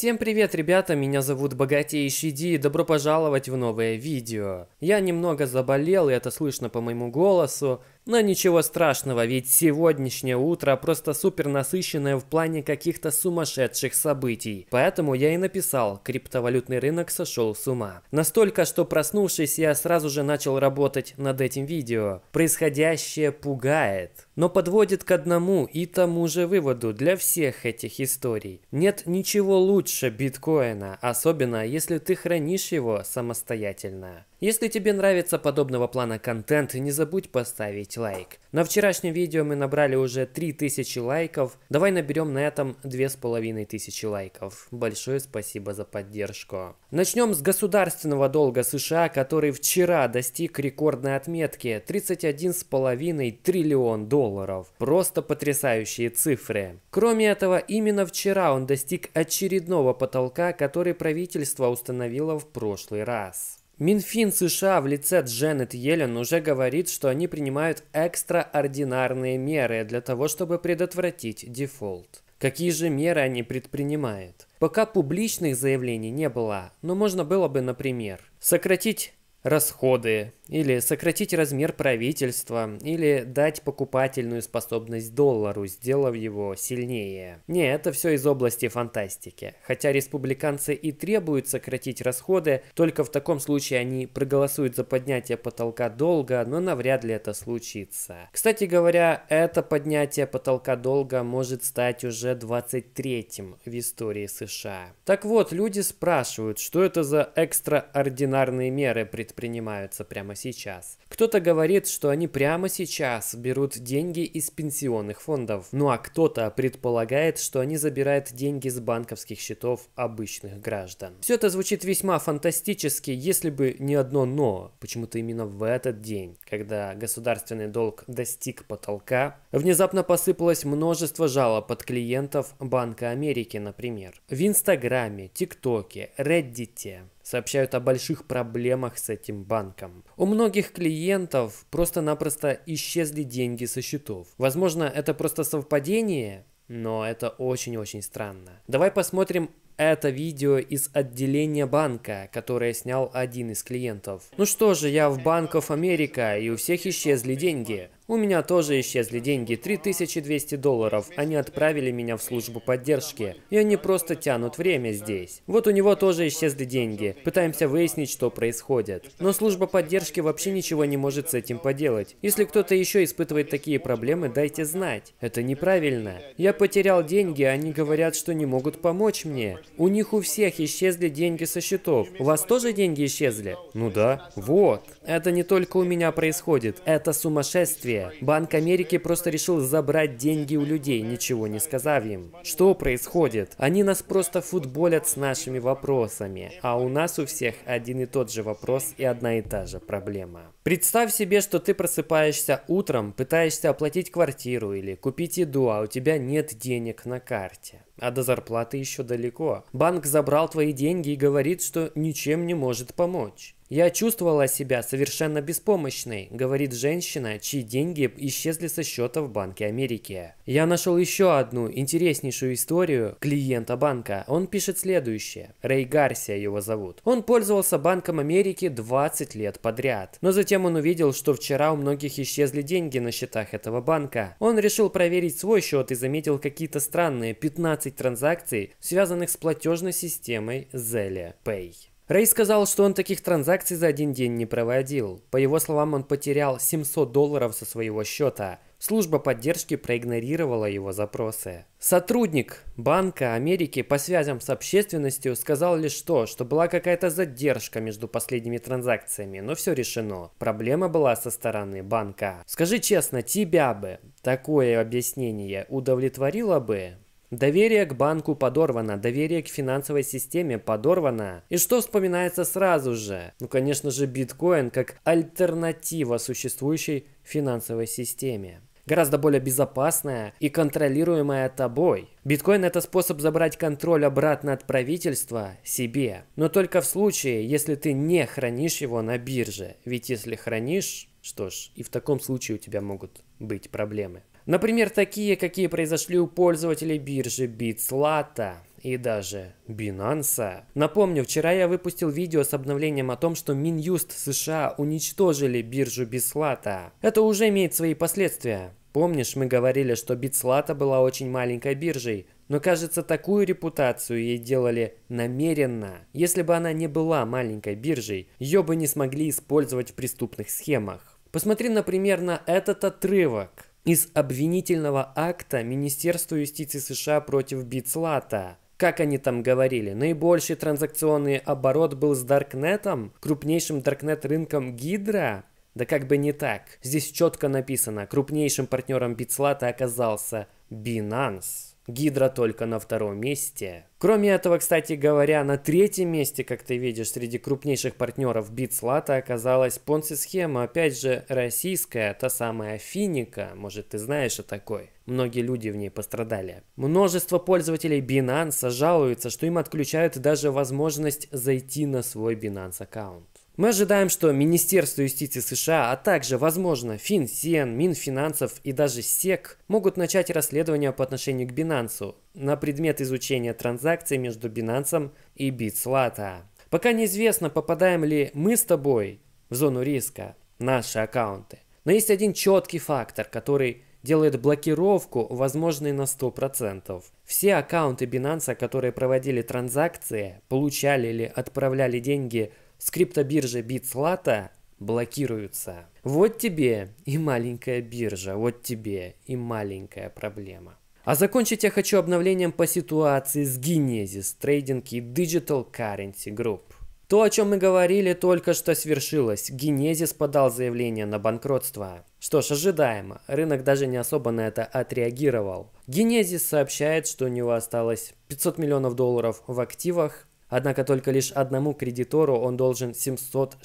Всем привет, ребята, меня зовут Богатейший Ди, и добро пожаловать в новое видео. Я немного заболел, и это слышно по моему голосу, но ничего страшного, ведь сегодняшнее утро просто супер насыщенное в плане каких-то сумасшедших событий. Поэтому я и написал: криптовалютный рынок сошел с ума. Настолько, что проснувшись, я сразу же начал работать над этим видео. Происходящее пугает, но подводит к одному и тому же выводу для всех этих историй. Нет ничего лучше биткоина, особенно если ты хранишь его самостоятельно. Если тебе нравится подобного плана контент, не забудь поставить лайк. На вчерашнем видео мы набрали уже 3000 лайков, давай наберем на этом 2500 лайков. Большое спасибо за поддержку. Начнем с государственного долга США, который вчера достиг рекордной отметки 31,5 триллион долларов. Просто потрясающие цифры. Кроме этого, именно вчера он достиг очередного потолка, который правительство установило в прошлый раз. Минфин США в лице Джанет Йеллен уже говорит, что они принимают экстраординарные меры для того, чтобы предотвратить дефолт. Какие же меры они предпринимают? Пока публичных заявлений не было, но можно было бы, например, сократить расходы, или сократить размер правительства, или дать покупательную способность доллару, сделав его сильнее. Не, это все из области фантастики. Хотя республиканцы и требуют сократить расходы, только в таком случае они проголосуют за поднятие потолка долга, но навряд ли это случится. Кстати говоря, это поднятие потолка долга может стать уже 23-м в истории США. Так вот, люди спрашивают, что это за экстраординарные меры предпринимаются прямо сейчас. Кто-то говорит, что они прямо сейчас берут деньги из пенсионных фондов, ну а кто-то предполагает, что они забирают деньги с банковских счетов обычных граждан. Все это звучит весьма фантастически, если бы не одно но. Почему-то именно в этот день, когда государственный долг достиг потолка, внезапно посыпалось множество жалоб от клиентов Банка Америки, например. В Инстаграме, ТикТоке, Реддите сообщают о больших проблемах с этим банком. У многих клиентов просто-напросто исчезли деньги со счетов. Возможно, это просто совпадение, но это очень-очень странно. Давай посмотрим это видео из отделения банка, которое снял один из клиентов. Ну что же, я в Банк Америка, и у всех исчезли деньги. У меня тоже исчезли деньги, 3200 долларов. Они отправили меня в службу поддержки, и они просто тянут время здесь. Вот у него тоже исчезли деньги. Пытаемся выяснить, что происходит. Но служба поддержки вообще ничего не может с этим поделать. Если кто-то еще испытывает такие проблемы, дайте знать. Это неправильно. Я потерял деньги, они говорят, что не могут помочь мне. У них у всех исчезли деньги со счетов. У вас тоже деньги исчезли? Ну да. Вот. Это не только у меня происходит. Это сумасшествие. Банк Америки просто решил забрать деньги у людей, ничего не сказав им. Что происходит? Они нас просто футболят с нашими вопросами. А у нас у всех один и тот же вопрос и одна и та же проблема. Представь себе, что ты просыпаешься утром, пытаешься оплатить квартиру или купить еду, а у тебя нет денег на карте. А до зарплаты еще далеко. Банк забрал твои деньги и говорит, что ничем не может помочь. «Я чувствовала себя совершенно беспомощной», — говорит женщина, чьи деньги исчезли со счета в Банке Америки. Я нашел еще одну интереснейшую историю клиента банка. Он пишет следующее. Рэй Гарсия его зовут. Он пользовался Банком Америки 20 лет подряд. Но затем он увидел, что вчера у многих исчезли деньги на счетах этого банка. Он решил проверить свой счет и заметил какие-то странные 15 транзакций, связанных с платежной системой ZellePay. Рэй сказал, что он таких транзакций за один день не проводил. По его словам, он потерял 700 долларов со своего счета. Служба поддержки проигнорировала его запросы. Сотрудник Банка Америки по связям с общественностью сказал лишь то, что была какая-то задержка между последними транзакциями, но все решено. Проблема была со стороны банка. Скажи честно, тебя бы такое объяснение удовлетворило бы? Доверие к банку подорвано, доверие к финансовой системе подорвано. И что вспоминается сразу же? Ну, конечно же, биткоин как альтернатива существующей финансовой системе. Гораздо более безопасная и контролируемая тобой. Биткоин – это способ забрать контроль обратно от правительства себе. Но только в случае, если ты не хранишь его на бирже. Ведь если хранишь, что ж, и в таком случае у тебя могут быть проблемы. Например, такие, какие произошли у пользователей биржи Bitslato. и даже Binance. Напомню, вчера я выпустил видео с обновлением о том, что Минюст США уничтожили биржу Bitslato. Это уже имеет свои последствия. Помнишь, мы говорили, что Bitslato была очень маленькой биржей, но, кажется, такую репутацию ей делали намеренно. Если бы она не была маленькой биржей, ее бы не смогли использовать в преступных схемах. Посмотри, например, на этот отрывок из обвинительного акта Министерства юстиции США против Bitslato. Как они там говорили, наибольший транзакционный оборот был с Даркнетом, крупнейшим Даркнет-рынком Гидра? Да как бы не так. Здесь четко написано, крупнейшим партнером Bitslato оказался Binance. Гидра только на втором месте. Кроме этого, кстати говоря, на третьем месте, как ты видишь, среди крупнейших партнеров Bitslato оказалась понци-схема, опять же, российская, та самая Финика. Может, ты знаешь о такой? Многие люди в ней пострадали. Множество пользователей Binance жалуются, что им отключают даже возможность зайти на свой Binance аккаунт. Мы ожидаем, что Министерство юстиции США, а также, возможно, Финсен, Минфинансов и даже СЕК могут начать расследование по отношению к Binance на предмет изучения транзакций между Binance и Bitslato. Пока неизвестно, попадаем ли мы с тобой в зону риска, наши аккаунты. Но есть один четкий фактор, который делает блокировку возможной на 100%. Все аккаунты Binance, которые проводили транзакции, получали или отправляли деньги с криптобиржи Bitslato, блокируются. Вот тебе и маленькая биржа, вот тебе и маленькая проблема. А закончить я хочу обновлением по ситуации с Genesis Trading и Digital Currency Group. То, о чем мы говорили, только что свершилось. Genesis подал заявление на банкротство. Что ж, ожидаемо. Рынок даже не особо на это отреагировал. Genesis сообщает, что у него осталось $500 миллионов в активах. Однако только лишь одному кредитору он должен $765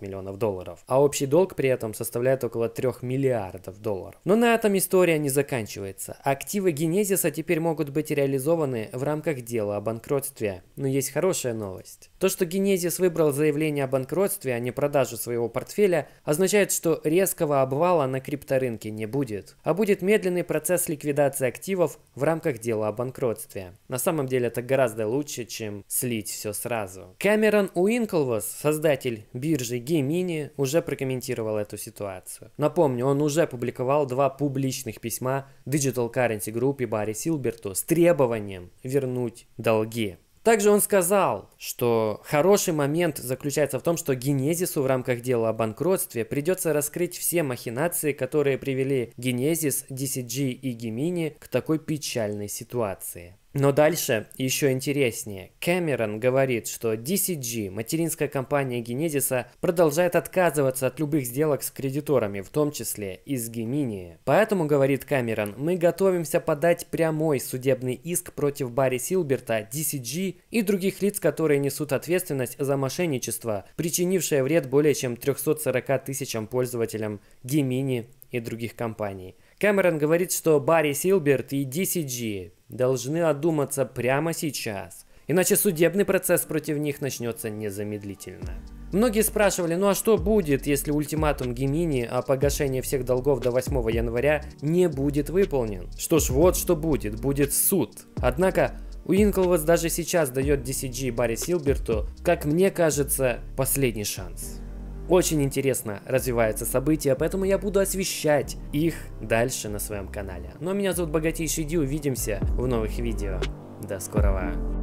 миллионов, а общий долг при этом составляет около $3 миллиардов. Но на этом история не заканчивается. Активы Генезиса теперь могут быть реализованы в рамках дела о банкротстве. Но есть хорошая новость. То, что Генезис выбрал заявление о банкротстве, а не продажу своего портфеля, означает, что резкого обвала на крипторынке не будет, а будет медленный процесс ликвидации активов в рамках дела о банкротстве. На самом деле это гораздо лучше, чем слить все сразу. Кэмерон Уинклвосс, создатель биржи Gemini, уже прокомментировал эту ситуацию. Напомню, он уже публиковал два публичных письма Digital Currency Group и Барри Силберту с требованием вернуть долги. Также он сказал, что хороший момент заключается в том, что Генезису в рамках дела о банкротстве придется раскрыть все махинации, которые привели Genesis, DCG и Gemini к такой печальной ситуации. Но дальше еще интереснее. Кэмерон говорит, что DCG, материнская компания Генезиса, продолжает отказываться от любых сделок с кредиторами, в том числе и с Gemini. Поэтому, говорит Кэмерон, мы готовимся подать прямой судебный иск против Барри Силберта, DCG и других лиц, которые несут ответственность за мошенничество, причинившее вред более чем 340 тысячам пользователям Gemini и других компаний. Кэмерон говорит, что Барри Силберт и DCG должны одуматься прямо сейчас, иначе судебный процесс против них начнется незамедлительно. Многие спрашивали, ну а что будет, если ультиматум Gemini о погашении всех долгов до 8 января не будет выполнен? Что ж, вот что будет, будет суд. Однако Уинклвосс даже сейчас дает DCG и Барри Силберту, как мне кажется, последний шанс. Очень интересно развиваются события, поэтому я буду освещать их дальше на своем канале. Ну а меня зовут Богатейший Ди, увидимся в новых видео. До скорого!